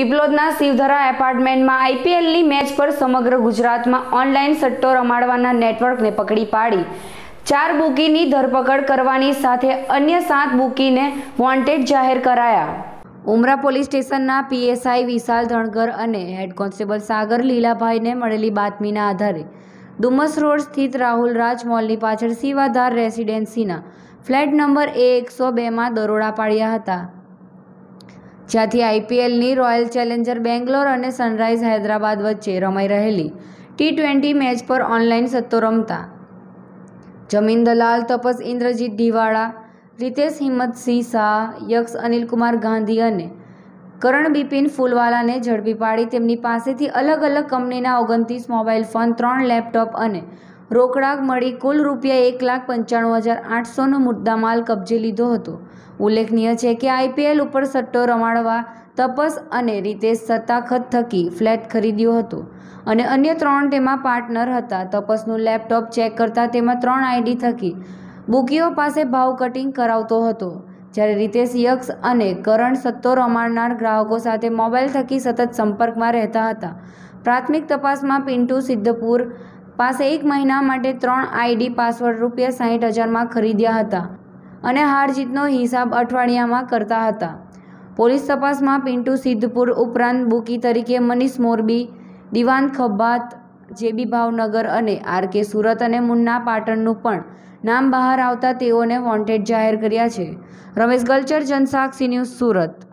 પીપલોદના શિવધરા એપાર્ટમેન્ટમાં આઈપીએલની મેચ પર સમગ્ર ગુજરાતમાં ઓનલાઈન સટ્ટો રમાડવાના નેટવર્કને પકડી પાડી 4 બુકીની ધરપકડ કરવાની સાથે અન્ય 7 બુકીને વોન્ટેડ જાહેર કરાયા। ઉમરા પોલીસ સ્ટેશનના પીએસઆઈ વિશાલ ધણગર અને હેડ કોન્સ્ટેબલ સાગર લીલાભાઈને મળેલી બાતમીના આધારે ડુમસ રોડ સ્થિત રાહુલ રાજમોલની પાછળ શિવાધાર રેસિડેન્સીના ફ્લેટ નંબર A102માં દરોડા પાડ્યા હતા, જ્યાંથી આઈપીએલની રોયલ ચેલેન્જર બેંગ્લોર અને સનરાઇઝ હૈદરાબાદ વચ્ચે રમાઈ રહેલી T20 મેચ પર ઓનલાઈન સટ્ટો રમતા જમીન દલાલ તપસ ઇન્દ્રજીત દિવાડા, રીતેશ હિંમત સિંહ શાહ, યક્ષ અનિલ કુમાર ગાંધી અને કરણ બિપિન ફૂલવાલાને ઝડપી પાડી તેમની પાસેથી અલગ અલગ કંપનીના 29 મોબાઈલ ફોન, 3 લેપટોપ અને રોકડા મળી કુલ રૂપિયા 1,95,800નો મુદ્દામાલ કબજે લીધો હતો। ઉલ્લેખનીય છે કે IPL ઉપર સટ્ટો રમાડવા તપસ અને રીતેશ સત્તાખત થકી ફ્લેટ ખરીદ્યો હતો અને અન્ય 3 તેમાં પાર્ટનર હતા। તપસનું લેપટોપ ચેક કરતાં તેમાં 3 ID થકી બુકીઓ પાસે ભાવ કટિંગ કરાવતો હતો, જ્યારે રીતેશ, યક્ષ અને કરણ સટ્ટો રમાડનાર ગ્રાહકો સાથે મોબાઈલ થકી સતત સંપર્કમાં રહેતા હતા। પ્રાથમિક તપાસમાં પિન્ટુ સિદ્ધપુર પાસે 1 મહિના માટે 3 ID પાસવર્ડ ₹60,000માં ખરીદ્યા હતા અને હારજીતનો હિસાબ અઠવાડિયામાં કરતા હતા। પોલીસ તપાસમાં પિન્ટુ સિદ્ધપુર ઉપરાંત બુકી તરીકે મનીષ મોરબી, દિવાન ખબ્બાત, જેબી ભાવનગર અને RK સુરત અને મુન્ના પાટણનું પણ નામ બહાર આવતા તેઓને વોન્ટેડ જાહેર કર્યા છે। રમેશ ગલચર, જનસાક્ષી ન્યૂઝ, સુરત।